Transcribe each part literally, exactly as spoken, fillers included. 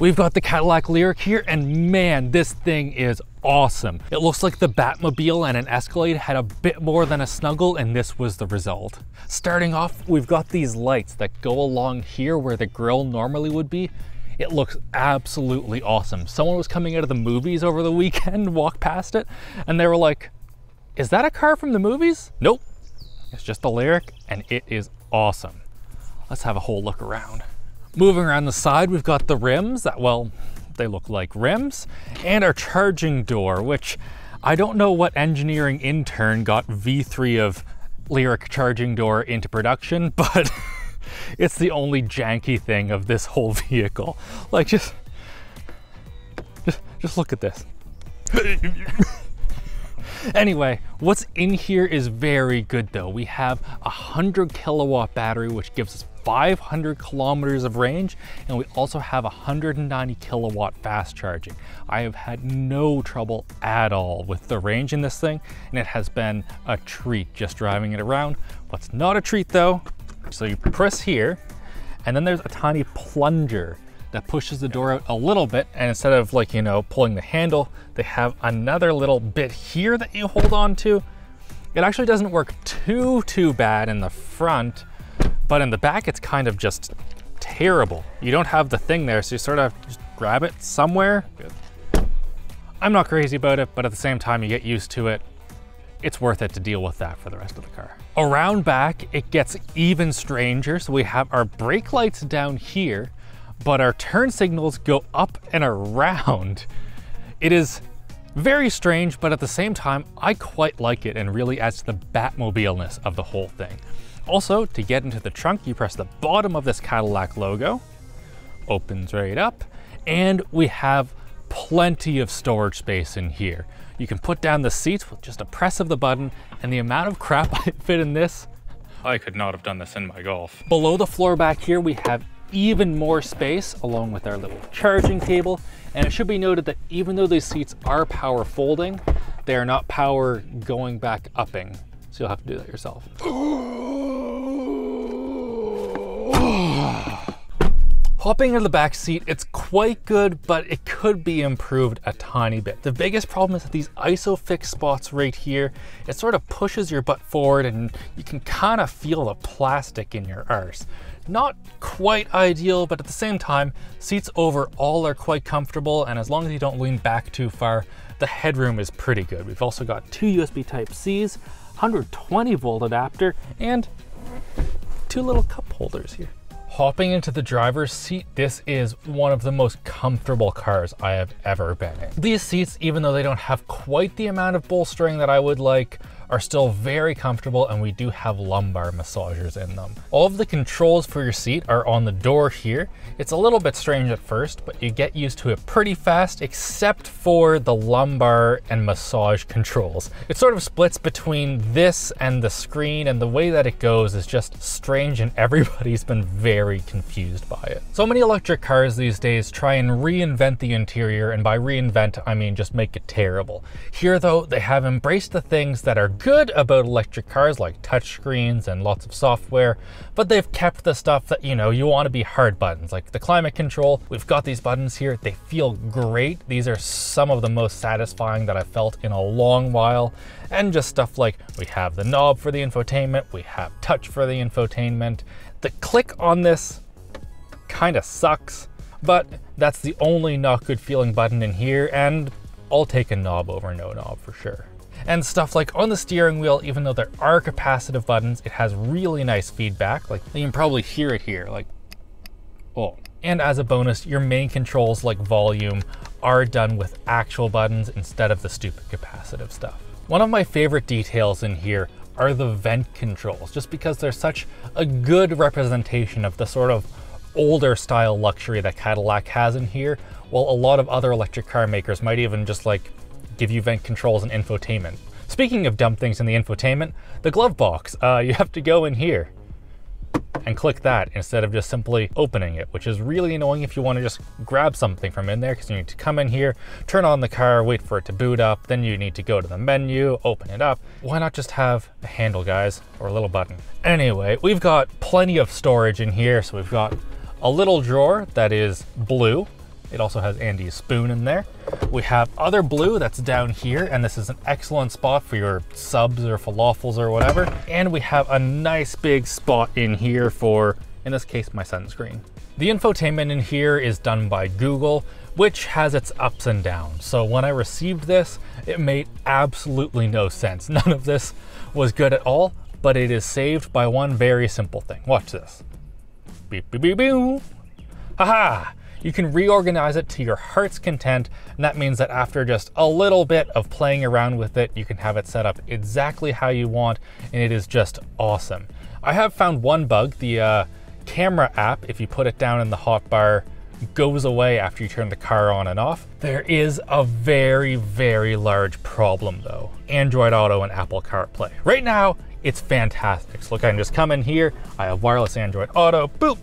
we've got the Cadillac LYRIQ here, and man, this thing is awesome. It looks like the Batmobile and an Escalade had a bit more than a snuggle, and this was the result. Starting off, we've got these lights that go along here where the grille normally would be. It looks absolutely awesome. Someone was coming out of the movies over the weekend, walked past it, and they were like, is that a car from the movies? Nope, it's just the LYRIQ, and it is awesome. Let's have a whole look around. Moving around the side, we've got the rims that, well, they look like rims, and our charging door, which I don't know what engineering intern got V three of LYRIQ charging door into production, but it's the only janky thing of this whole vehicle. Like, just, just, just look at this. Anyway, what's in here is very good though. We have a one hundred kilowatt battery, which gives us five hundred kilometers of range, and we also have one hundred ninety kilowatt fast charging. I have had no trouble at all with the range in this thing, and it has been a treat just driving it around. What's not a treat though, so you press here, and then there's a tiny plunger that pushes the door out a little bit, and instead of, like, you know, pulling the handle, they have another little bit here that you hold on to. It actually doesn't work too, too bad in the front, but in the back, it's kind of just terrible. You don't have the thing there, so you sort of just grab it somewhere. I'm not crazy about it, but at the same time, you get used to it. It's worth it to deal with that for the rest of the car. Around back, it gets even stranger. So we have our brake lights down here, but our turn signals go up and around. It is very strange, but at the same time, I quite like it and really adds to the Batmobile-ness of the whole thing. Also, to get into the trunk, you press the bottom of this Cadillac logo, opens right up, and we have plenty of storage space in here. You can put down the seats with just a press of the button, and the amount of crap I fit in this, I could not have done this in my Golf. Below the floor back here, we have even more space along with our little charging cable. And it should be noted that even though these seats are power folding, they are not power going back upping. So you'll have to do that yourself. Hopping into the back seat, it's quite good, but it could be improved a tiny bit. The biggest problem is that these ISOFIX spots right here, it sort of pushes your butt forward and you can kind of feel the plastic in your arse. Not quite ideal, but at the same time, seats overall are quite comfortable, and as long as you don't lean back too far, the headroom is pretty good. We've also got two U S B type C's, one hundred twenty volt adapter, and two little cup holders here. Hopping into the driver's seat, this is one of the most comfortable cars I have ever been in. These seats, even though they don't have quite the amount of bolstering that I would like, are still very comfortable, and we do have lumbar massagers in them. All of the controls for your seat are on the door here. It's a little bit strange at first, but you get used to it pretty fast, except for the lumbar and massage controls. It sort of splits between this and the screen, and the way that it goes is just strange, and everybody's been very very confused by it. So many electric cars these days try and reinvent the interior, and by reinvent, I mean just make it terrible. Here though, they have embraced the things that are good about electric cars, like touchscreens and lots of software, but they've kept the stuff that, you know, you want to be hard buttons, like the climate control. We've got these buttons here, they feel great. These are some of the most satisfying that I've felt in a long while, and just stuff like, we have the knob for the infotainment, we have touch for the infotainment. The click on this kind of sucks, but that's the only not good feeling button in here, and I'll take a knob over no knob for sure. And stuff like on the steering wheel, even though there are capacitive buttons, it has really nice feedback. Like, you can probably hear it here, like, oh. And as a bonus, your main controls like volume are done with actual buttons instead of the stupid capacitive stuff. One of my favorite details in here are the vent controls, just because they're such a good representation of the sort of older style luxury that Cadillac has in here, while a lot of other electric car makers might even just like give you vent controls and infotainment. Speaking of dumb things in the infotainment, the glove box, uh, you have to go in here and click that instead of just simply opening it, which is really annoying if you want to just grab something from in there, because you need to come in here, turn on the car, wait for it to boot up, then you need to go to the menu, open it up. Why not just have a handle, guys, or a little button? Anyway, we've got plenty of storage in here. So we've got a little drawer that is blue, It also has Andy's spoon in there. We have other blue that's down here, and this is an excellent spot for your subs or falafels or whatever. And we have a nice big spot in here for, in this case, my sunscreen. The infotainment in here is done by Google, which has its ups and downs. So when I received this, it made absolutely no sense. None of this was good at all, but it is saved by one very simple thing. Watch this. Beep, beep, beep, beep. Haha! You can reorganize it to your heart's content, and that means that after just a little bit of playing around with it, you can have it set up exactly how you want, and it is just awesome. I have found one bug, the uh, camera app, if you put it down in the hotbar, goes away after you turn the car on and off. There is a very, very large problem though. Android Auto and Apple CarPlay. Right now, it's fantastic. So look, I can just come in here, I have wireless Android Auto, boop!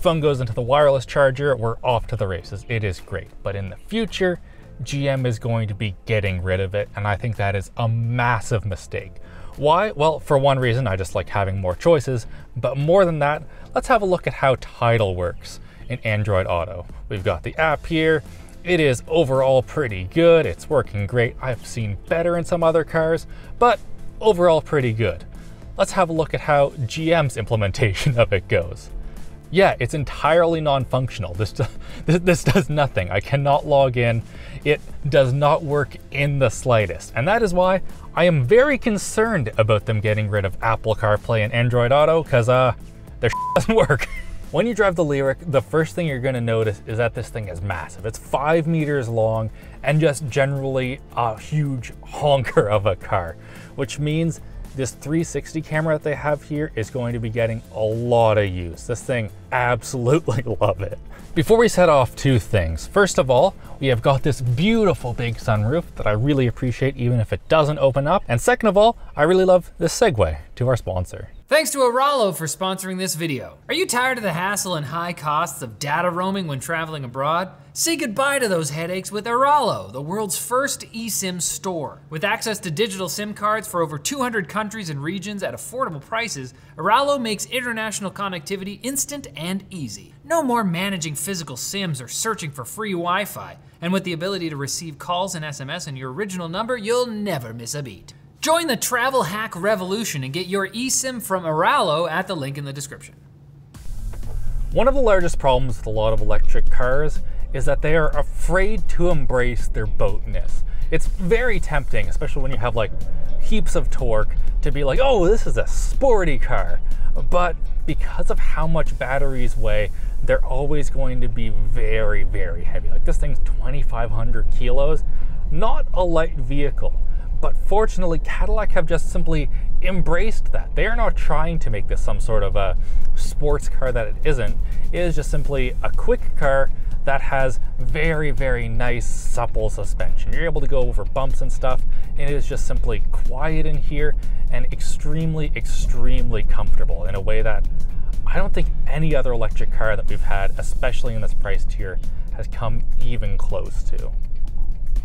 Phone goes into the wireless charger, we're off to the races. It is great, but in the future, G M is going to be getting rid of it, and I think that is a massive mistake. Why? Well, for one reason, I just like having more choices, but more than that, let's have a look at how Tidal works in Android Auto. We've got the app here. It is overall pretty good. It's working great. I've seen better in some other cars, but overall pretty good. Let's have a look at how G M's implementation of it goes. Yeah, it's entirely non-functional. This, this, this does nothing. I cannot log in. It does not work in the slightest. And that is why I am very concerned about them getting rid of Apple CarPlay and Android Auto, because uh, their shit doesn't work. When you drive the Lyriq, the first thing you're gonna notice is that this thing is massive. It's five meters long and just generally a huge honker of a car, which means this three sixty camera that they have here is going to be getting a lot of use. This thing, absolutely love it. Before we set off, two things. First of all, we have got this beautiful big sunroof that I really appreciate even if it doesn't open up. And second of all, I really love this segue to our sponsor. Thanks to Airalo for sponsoring this video. Are you tired of the hassle and high costs of data roaming when traveling abroad? Say goodbye to those headaches with Airalo, the world's first eSIM store. With access to digital SIM cards for over two hundred countries and regions at affordable prices, Airalo makes international connectivity instant and easy. No more managing physical SIMs or searching for free Wi-Fi. And with the ability to receive calls and S M S on your original number, you'll never miss a beat. Join the travel hack revolution and get your eSIM from Airalo at the link in the description. One of the largest problems with a lot of electric cars is that they are afraid to embrace their boatness. It's very tempting, especially when you have like heaps of torque, to be like, oh, this is a sporty car. But because of how much batteries weigh, they're always going to be very, very heavy. Like this thing's twenty-five hundred kilos, not a light vehicle. But fortunately, Cadillac have just simply embraced that. They are not trying to make this some sort of a sports car that it isn't. It is just simply a quick car that has very, very nice, supple suspension. You're able to go over bumps and stuff, and it is just simply quiet in here and extremely, extremely comfortable in a way that I don't think any other electric car that we've had, especially in this price tier, has come even close to.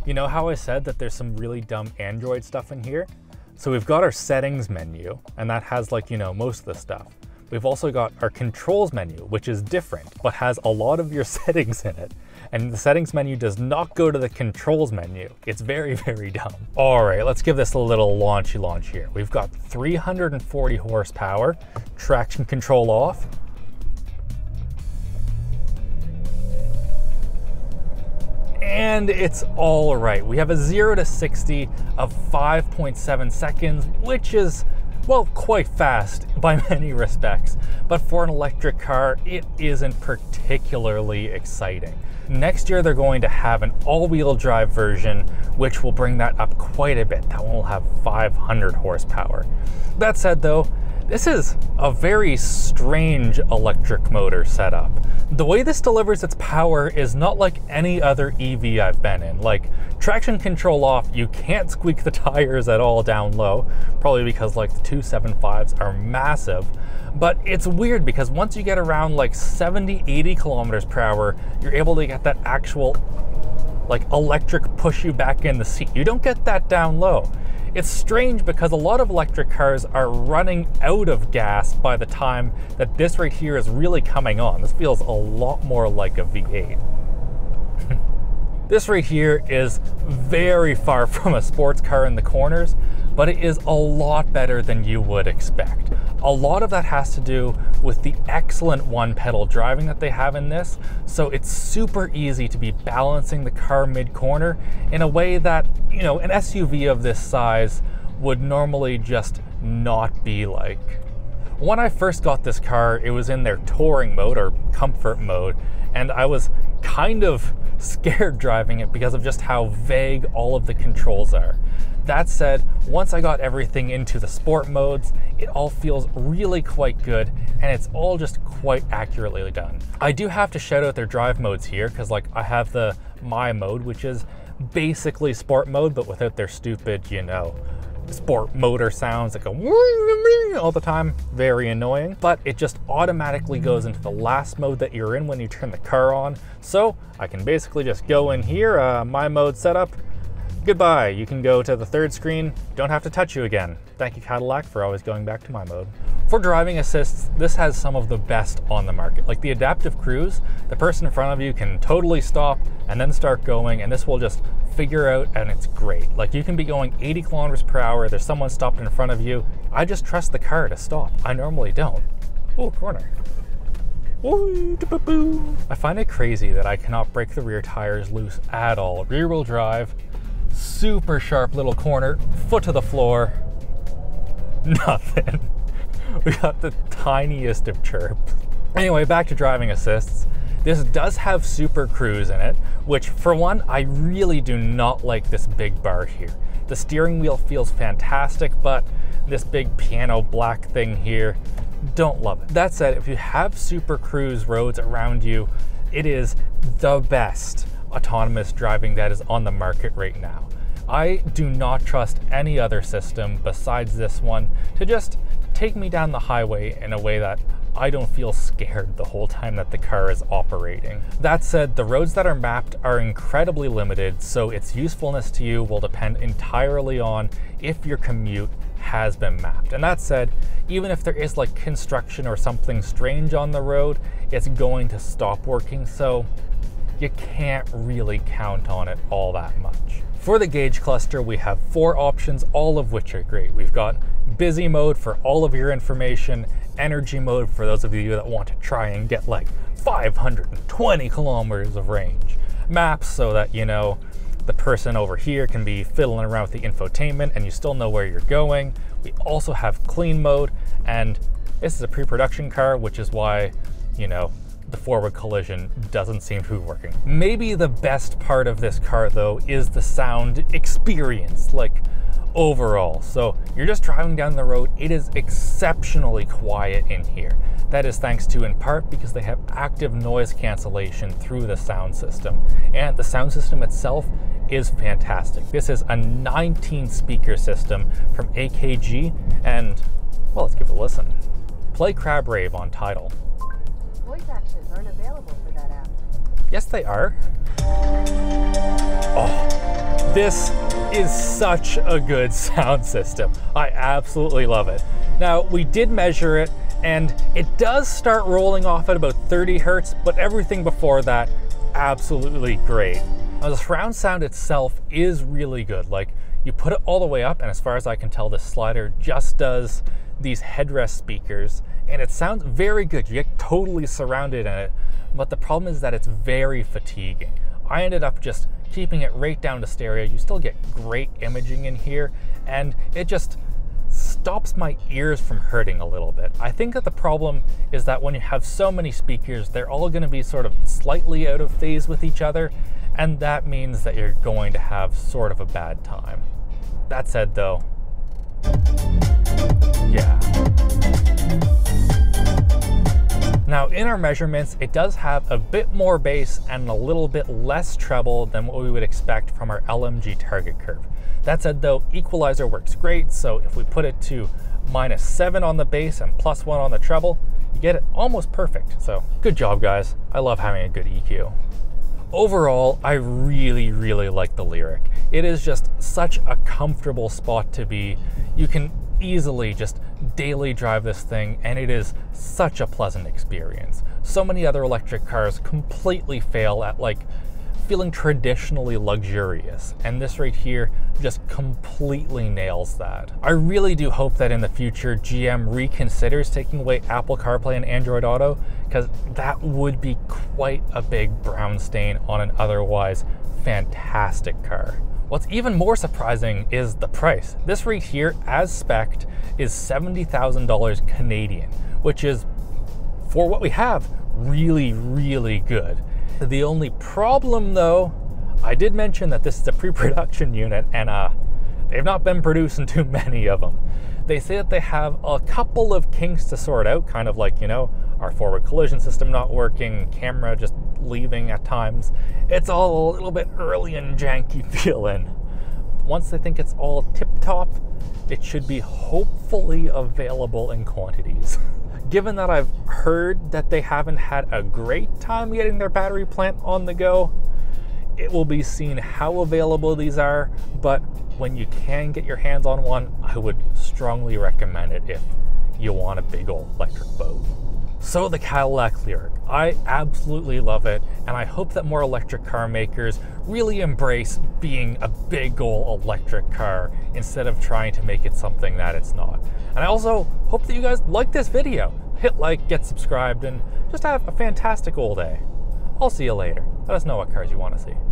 You know how I said that there's some really dumb Android stuff in here? So we've got our settings menu, and that has like, you know, most of the stuff. We've also got our controls menu, which is different, but has a lot of your settings in it. And the settings menu does not go to the controls menu. It's very, very dumb. All right, let's give this a little launchy launch here. We've got three hundred forty horsepower, traction control off. And it's all right. We have a zero to sixty of five point seven seconds, which is, well, quite fast by many respects. But for an electric car, it isn't particularly exciting. Next year, they're going to have an all-wheel drive version, which will bring that up quite a bit. That one will have five hundred horsepower. That said though, this is a very strange electric motor setup. The way this delivers its power is not like any other E V I've been in. Like traction control off, you can't squeak the tires at all down low, probably because like the two seventy-fives are massive. But it's weird because once you get around like seventy, eighty kilometers per hour, you're able to get that actual like electric push you back in the seat. You don't get that down low. It's strange because a lot of electric cars are running out of gas by the time that this right here is really coming on. This feels a lot more like a V eight. This right here is very far from a sports car in the corners, but it is a lot better than you would expect. A lot of that has to do with the excellent one-pedal driving that they have in this, so it's super easy to be balancing the car mid-corner in a way that, you know, an S U V of this size would normally just not be like. When I first got this car, it was in their touring mode or comfort mode, and I was kind of scared driving it because of just how vague all of the controls are. That said, once I got everything into the sport modes, it all feels really quite good, and it's all just quite accurately done. I do have to shout out their drive modes here, because like I have the My mode, which is basically sport mode, but without their stupid, you know, sport motor sounds that go all the time. Very annoying, but it just automatically goes into the last mode that you're in when you turn the car on. So I can basically just go in here, uh, my mode setup, goodbye. You can go to the third screen, don't have to touch you again. Thank you, Cadillac, for always going back to my mode. For driving assists, this has some of the best on the market. Like the adaptive cruise, the person in front of you can totally stop and then start going, and this will just figure out, and it's great. Like you can be going eighty kilometers per hour, there's someone stopped in front of you. I just trust the car to stop. I normally don't. Ooh, corner. Ooh, I find it crazy that I cannot break the rear tires loose at all. Rear wheel drive, super sharp little corner, foot to the floor, nothing. We got the tiniest of chirps. Anyway, back to driving assists. This does have Super Cruise in it, which for one, I really do not like this big bar here. The steering wheel feels fantastic, but this big piano black thing here, don't love it. That said, if you have Super Cruise roads around you, it is the best autonomous driving that is on the market right now. I do not trust any other system besides this one to just take me down the highway in a way that I don't feel scared the whole time that the car is operating. That said, the roads that are mapped are incredibly limited, so its usefulness to you will depend entirely on if your commute has been mapped. And that said, even if there is like construction or something strange on the road, it's going to stop working, so you can't really count on it all that much. For the gauge cluster, we have four options, all of which are great. We've got busy mode for all of your information, energy mode for those of you that want to try and get like five hundred twenty kilometers of range, maps so that, you know, the person over here can be fiddling around with the infotainment and you still know where you're going. We also have clean mode, and this is a pre-production car, which is why, you know, the forward collision doesn't seem to be working. Maybe the best part of this car though is the sound experience, like overall. So you're just driving down the road, it is exceptionally quiet in here. That is thanks to, in part, because they have active noise cancellation through the sound system. And the sound system itself is fantastic. This is a nineteen speaker system from A K G, and well, let's give it a listen. Play Crab Rave on Tidal. Voice actions aren't available for that app. Yes, they are. Oh, this is such a good sound system. I absolutely love it. Now, we did measure it, and it does start rolling off at about thirty hertz, but everything before that, absolutely great. Now, the surround sound itself is really good. Like, you put it all the way up, and as far as I can tell, this slider just does these headrest speakers, and it sounds very good. You get totally surrounded in it, but the problem is that it's very fatiguing. I ended up just keeping it right down to stereo. You still get great imaging in here, and it just stops my ears from hurting a little bit. I think that the problem is that when you have so many speakers, they're all going to be sort of slightly out of phase with each other, and that means that you're going to have sort of a bad time. That said though, yeah. Now in our measurements, it does have a bit more bass and a little bit less treble than what we would expect from our L M G target curve. That said though, equalizer works great, so if we put it to minus seven on the bass and plus one on the treble, you get it almost perfect. So good job guys, I love having a good E Q. Overall, I really, really like the Lyriq. It is just such a comfortable spot to be. You can easily just daily drive this thing, and it is such a pleasant experience. So many other electric cars completely fail at like feeling traditionally luxurious, and this right here just completely nails that. I really do hope that in the future G M reconsiders taking away Apple CarPlay and Android Auto, because that would be quite a big brown stain on an otherwise fantastic car. What's even more surprising is the price. This right here, as spec'd, is seventy thousand dollars Canadian, which is, for what we have, really, really good. The only problem though, I did mention that this is a pre-production unit, and uh, they've not been producing too many of them. They say that they have a couple of kinks to sort out, kind of like, you know, our forward collision system not working, camera just leaving at times. It's all a little bit early and janky feeling. Once they think it's all tip-top, it should be hopefully available in quantities. Given that I've heard that they haven't had a great time getting their battery plant on the go, it will be seen how available these are, but when you can get your hands on one, I would strongly recommend it if you want a big old electric boat. So the Cadillac LYRIQ, I absolutely love it, and I hope that more electric car makers really embrace being a big ol' electric car instead of trying to make it something that it's not. And I also hope that you guys like this video. Hit like, get subscribed, and just have a fantastic old day. I'll see you later. Let us know what cars you want to see.